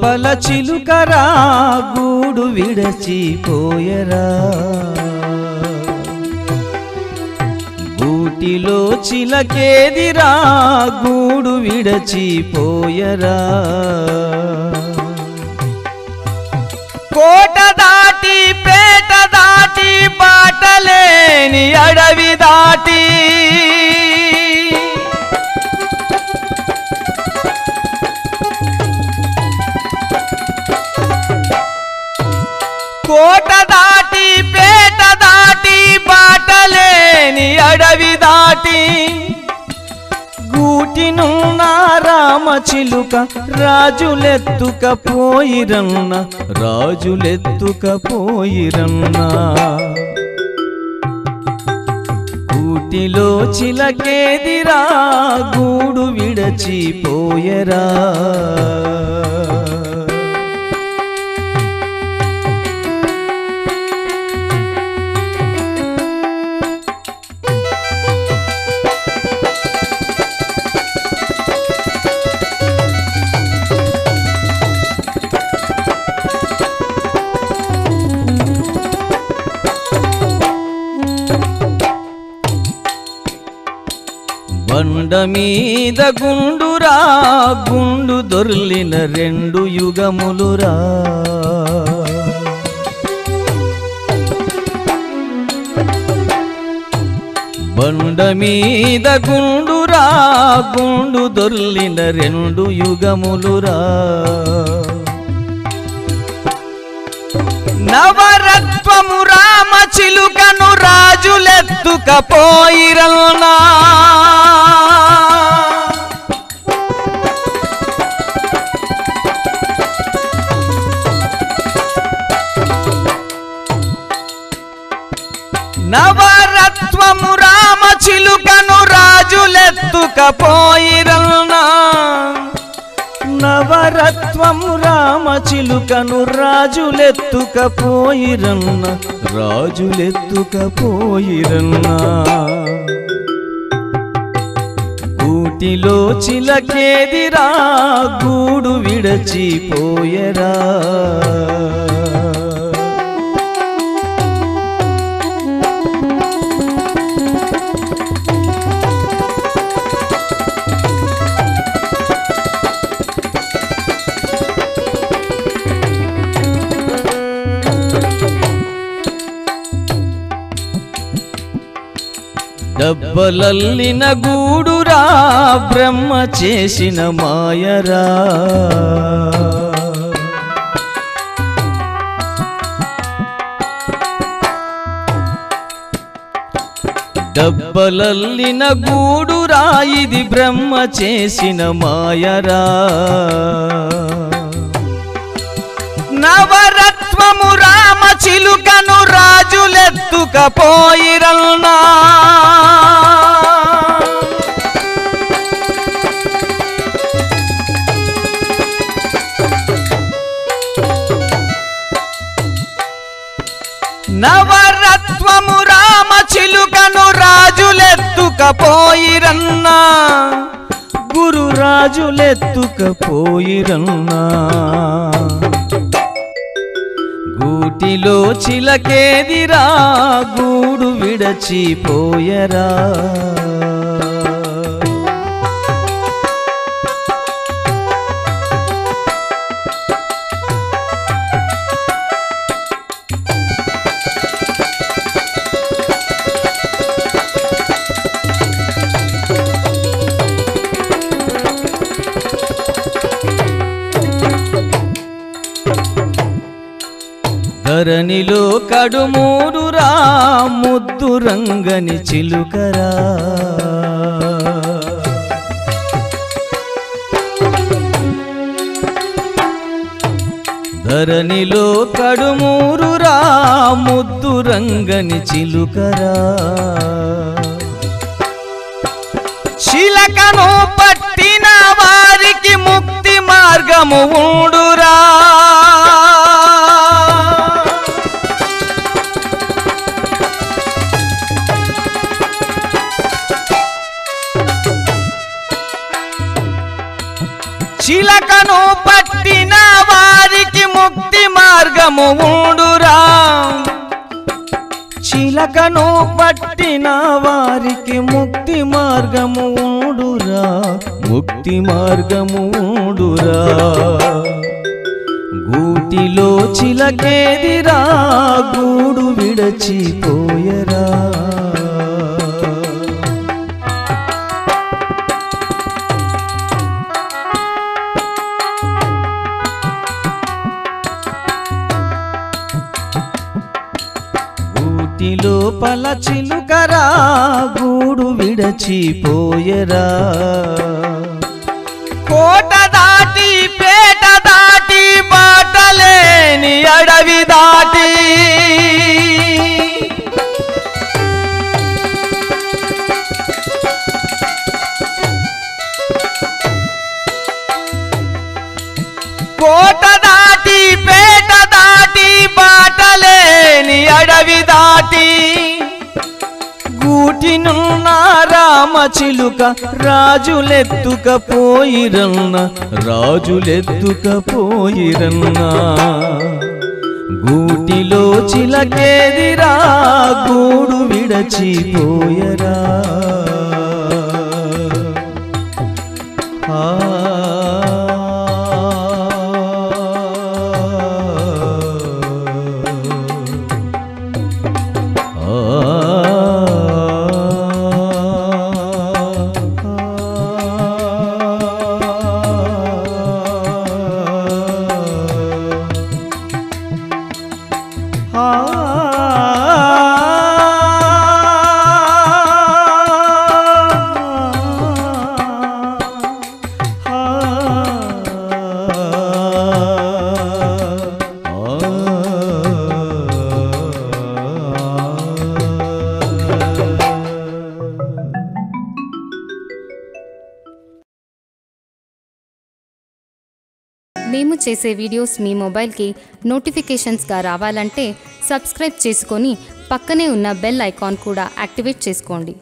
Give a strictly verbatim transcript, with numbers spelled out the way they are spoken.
లోపల చిలుకరా గూడు విడిచిపోయరా గూటిలో చిలకేదిరా గూడు విడిచిపోయరా కోట దాటి పేట దాటి బాటలేని అడవి దాటి కోట దాటి పేట దాటి బాటలేని అడవి దాటి గూటినున్న రామచిలుక రాజులెత్తుకపోయిరన్న రాజులెత్తుకపోయిరన్న గూటిలో చిలకేదిరా గూడు విడిచిపోయరా బండ మీద గుండురా గుండు దొర్లిన రెండు యుగములురా బండ మీద గుండురా గుండు దొర్లిన రెండు యుగములురా నవరత్వము రామ చిలుకను రాజులెత్తుకపోయిరన్నా నవరత్వము రామ చిలుకను రాజులెత్తుకపోయిరన్నా నవరత్వము రామ చిలుకను రాజులెత్తుకపోయిరన్న రాజులెత్తుకపోయిరన్న గూటిలో చిలకేదిరా గూడు విడిచిపోయరా డబ్బలల్లిన గూడురా బ్రహ్మ చేసిన మాయరా డబ్బలల్లిన గూడురా ఇది బ్రహ్మ చేసిన మాయరా నవరత్వము రామ చిలుకను రాజులెత్తుకపోయిరన్నా నవరత్వము రామ చిలుకను రాజులెత్తుకపోయిరన్నా గురు రాజులెత్తుకపోయిరన్నా గూటిలో చిలకేదిరా గూడు విడిచిపోయరా ధరణిలో కడుమూరురా ముద్దు రంగని చిలుకరా ధరణిలో కడుమూరురా ముద్దు రంగని చిలుకరా చిలకను పట్టిన వారికి ముక్తి మార్గము ఉండురా చిలకను పట్టిన ఉండురా చిలకను పట్టిన వారికి ముక్తి మార్గము ఉండురా ముక్తి మార్గము ఉండురా గూటిలో చిలకేదిరా గూడు విడిచిపోయరా గుటిలోపల చిలుకరా గూడు విడిచిపోయరా కోట దాటి పేట దాటి బాటలేని అడవి దాటి కోట దాటి పేట దాటి బాటలేని అడవి దాటి గూటినున్న రామచిలుక రాజులెత్తుకపోయిరన్న రాజులెత్తుకపోయిరన్న గూటిలో చిలకేదిరా గూడు విడిచిపోయరా చేసే వీడియోస్ మీ మొబైల్కి నోటిఫికేషన్స్గా రావాలంటే సబ్స్క్రైబ్ చేసుకొని పక్కనే ఉన్న బెల్ ఐకాన్ కూడా యాక్టివేట్ చేసుకోండి.